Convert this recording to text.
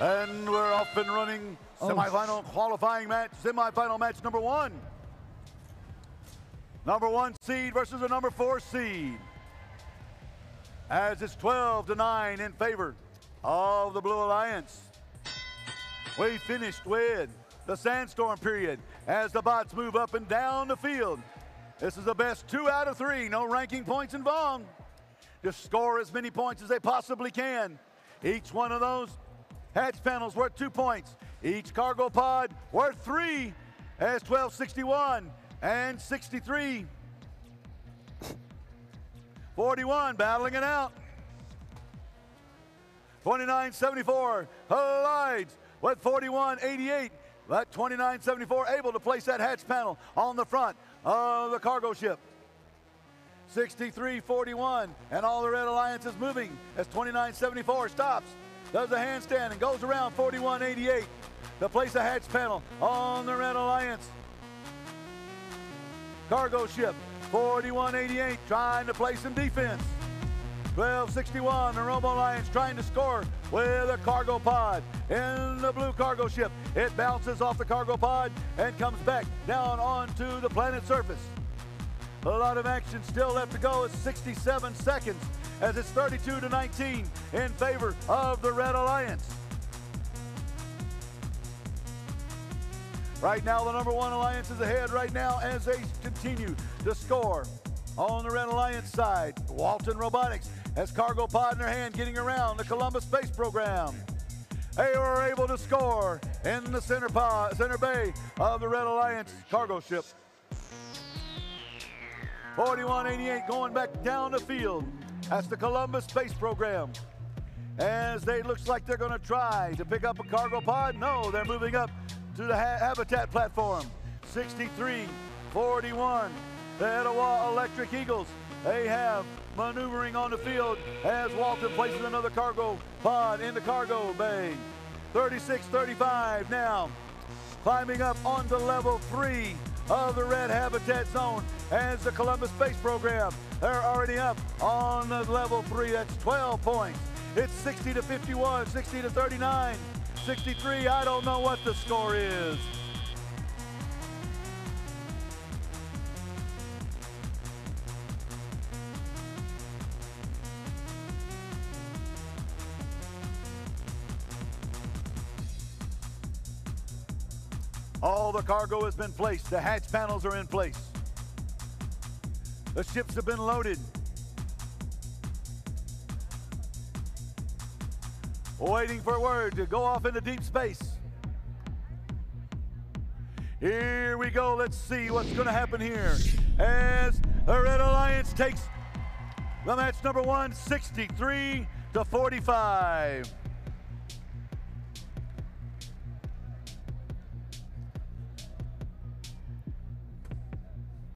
And we're off and running. Semi-final qualifying match, semi-final match number one. Number one seed versus the number four seed. As it's 12-9 in favor of the Blue Alliance. We finished with the Sandstorm period as the bots move up and down the field. This is the best 2 out of 3, no ranking points involved. Just score as many points as they possibly can. Each one of those hatch panels worth 2 points. Each cargo pod worth 3, as 1261 and 63. 41 battling it out. 2974 collides with 4188. That 2974 able to place that hatch panel on the front of the cargo ship. 6341, and all the Red Alliance is moving as 2974 stops. Does a handstand and goes around 4188 to place a hatch panel on the Red Alliance. Cargo ship 4188 trying to play some defense. 1261, the Robo Alliance trying to score with a cargo pod in the blue cargo ship. It bounces off the cargo pod and comes back down onto the planet's surface. A lot of action still left to go. It's 67 seconds. As it's 32-19 in favor of the Red Alliance. Right now, the number one Alliance is ahead right now as they continue to score on the Red Alliance side. Walton Robotics has cargo pod in their hand, getting around the Columbus Space Program. They were able to score in the center bay of the Red Alliance cargo ship. 4188 going back down the field. That's the Columbus Space Program. As they looks like they're gonna try to pick up a cargo pod. No, they're moving up to the habitat platform. 63-41, the Etowah Electric Eagles. They have maneuvering on the field as Walton places another cargo pod in the cargo bay. 36-35 now, climbing up onto level 3 of the red habitat zone as the Columbus Space Program. They're already up on the level 3, that's 12 points. It's 60-51, 60-39, 63, I don't know what the score is. All the cargo has been placed, the hatch panels are in place. The ships have been loaded. Waiting for word to go off into deep space. Here we go, let's see what's gonna happen here. As the Red Alliance takes the match number 1, 63-45.